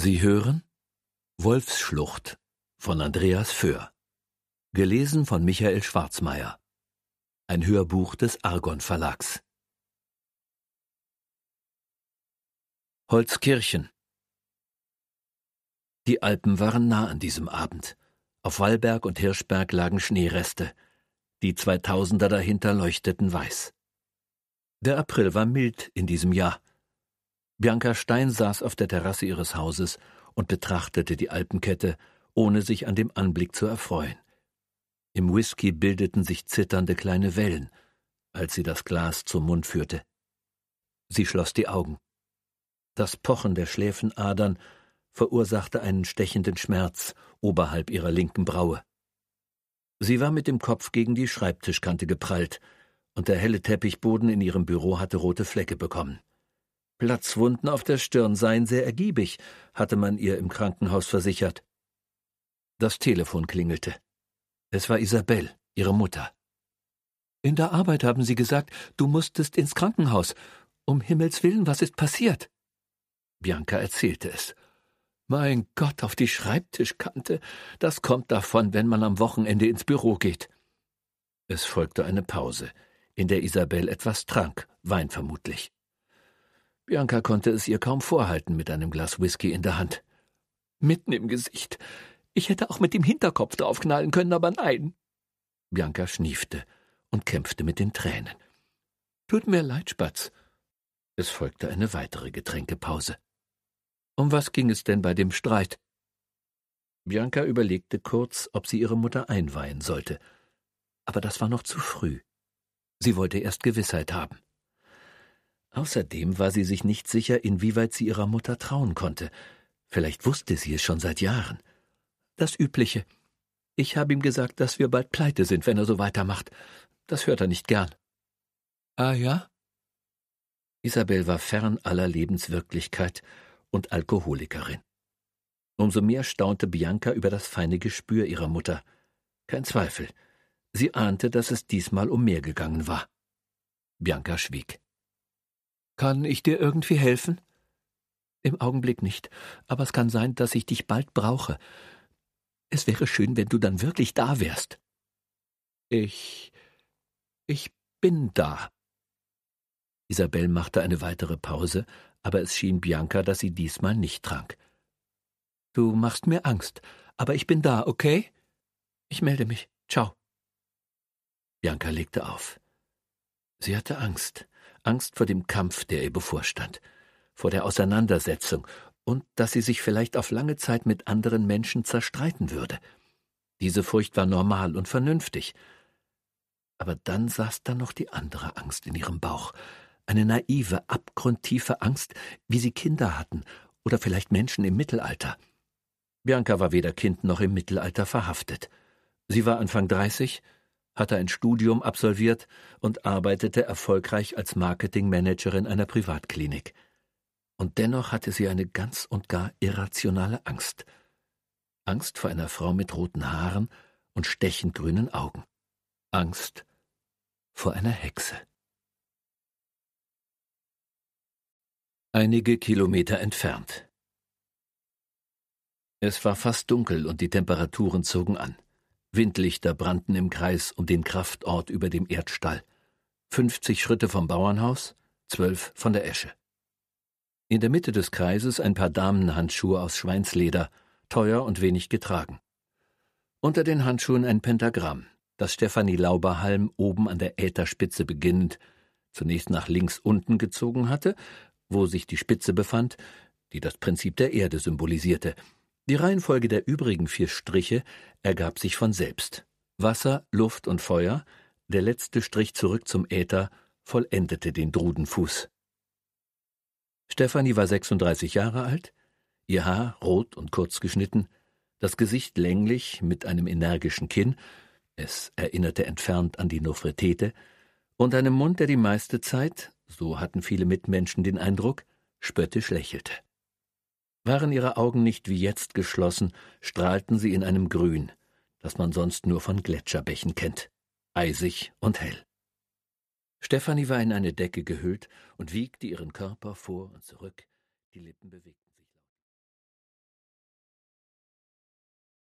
Sie hören Wolfsschlucht von Andreas Föhr, gelesen von Michael Schwarzmeier, ein Hörbuch des Argon Verlags. Holzkirchen. Die Alpen waren nah an diesem Abend. Auf Wallberg und Hirschberg lagen Schneereste. Die 2000er dahinter leuchteten weiß. Der April war mild in diesem Jahr. Bianca Stein saß auf der Terrasse ihres Hauses und betrachtete die Alpenkette, ohne sich an dem Anblick zu erfreuen. Im Whisky bildeten sich zitternde kleine Wellen, als sie das Glas zum Mund führte. Sie schloss die Augen. Das Pochen der Schläfenadern verursachte einen stechenden Schmerz oberhalb ihrer linken Braue. Sie war mit dem Kopf gegen die Schreibtischkante geprallt, und der helle Teppichboden in ihrem Büro hatte rote Flecke bekommen. Platzwunden auf der Stirn seien sehr ergiebig, hatte man ihr im Krankenhaus versichert. Das Telefon klingelte. Es war Isabelle, ihre Mutter. »In der Arbeit haben sie gesagt, du musstest ins Krankenhaus. Um Himmels Willen, was ist passiert?« Bianca erzählte es. »Mein Gott, auf die Schreibtischkante. Das kommt davon, wenn man am Wochenende ins Büro geht.« Es folgte eine Pause, in der Isabelle etwas trank, Wein vermutlich. Bianca konnte es ihr kaum vorhalten mit einem Glas Whisky in der Hand. »Mitten im Gesicht. Ich hätte auch mit dem Hinterkopf draufknallen können, aber nein.« Bianca schniefte und kämpfte mit den Tränen. »Tut mir leid, Spatz.« Es folgte eine weitere Getränkepause. »Um was ging es denn bei dem Streit?« Bianca überlegte kurz, ob sie ihre Mutter einweihen sollte. Aber das war noch zu früh. Sie wollte erst Gewissheit haben. Außerdem war sie sich nicht sicher, inwieweit sie ihrer Mutter trauen konnte. Vielleicht wusste sie es schon seit Jahren. Das Übliche. Ich habe ihm gesagt, dass wir bald pleite sind, wenn er so weitermacht. Das hört er nicht gern. Ah ja? Isabelle war fern aller Lebenswirklichkeit und Alkoholikerin. Umso mehr staunte Bianca über das feine Gespür ihrer Mutter. Kein Zweifel. Sie ahnte, dass es diesmal um mehr gegangen war. Bianca schwieg. »Kann ich dir irgendwie helfen?« »Im Augenblick nicht, aber es kann sein, dass ich dich bald brauche. Es wäre schön, wenn du dann wirklich da wärst.« »Ich bin da.« Isabelle machte eine weitere Pause, aber es schien Bianca, dass sie diesmal nicht trank. »Du machst mir Angst, aber ich bin da, okay? Ich melde mich. Ciao.« Bianca legte auf. Sie hatte Angst. Angst vor dem Kampf, der ihr bevorstand, vor der Auseinandersetzung und dass sie sich vielleicht auf lange Zeit mit anderen Menschen zerstreiten würde. Diese Furcht war normal und vernünftig. Aber dann saß da noch die andere Angst in ihrem Bauch. Eine naive, abgrundtiefe Angst, wie sie Kinder hatten oder vielleicht Menschen im Mittelalter. Bianca war weder Kind noch im Mittelalter verhaftet. Sie war Anfang 30, hatte ein Studium absolviert und arbeitete erfolgreich als Marketingmanagerin einer Privatklinik. Und dennoch hatte sie eine ganz und gar irrationale Angst. Angst vor einer Frau mit roten Haaren und stechend grünen Augen. Angst vor einer Hexe. Einige Kilometer entfernt. Es war fast dunkel und die Temperaturen zogen an. Windlichter brannten im Kreis um den Kraftort über dem Erdstall. 50 Schritte vom Bauernhaus, 12 von der Esche. In der Mitte des Kreises ein paar Damenhandschuhe aus Schweinsleder, teuer und wenig getragen. Unter den Handschuhen ein Pentagramm, das Stephanie Lauberhalm oben an der Ätherspitze beginnend, zunächst nach links unten gezogen hatte, wo sich die Spitze befand, die das Prinzip der Erde symbolisierte. Die Reihenfolge der übrigen 4 Striche ergab sich von selbst. Wasser, Luft und Feuer, der letzte Strich zurück zum Äther, vollendete den Drudenfuß. Stephanie war 36 Jahre alt, ihr Haar rot und kurz geschnitten, das Gesicht länglich mit einem energischen Kinn, es erinnerte entfernt an die Nofretete, und einem Mund, der die meiste Zeit, so hatten viele Mitmenschen den Eindruck, spöttisch lächelte. Waren ihre Augen nicht wie jetzt geschlossen, strahlten sie in einem Grün, das man sonst nur von Gletscherbächen kennt, eisig und hell. Stephanie war in eine Decke gehüllt und wiegte ihren Körper vor und zurück, die Lippen bewegten.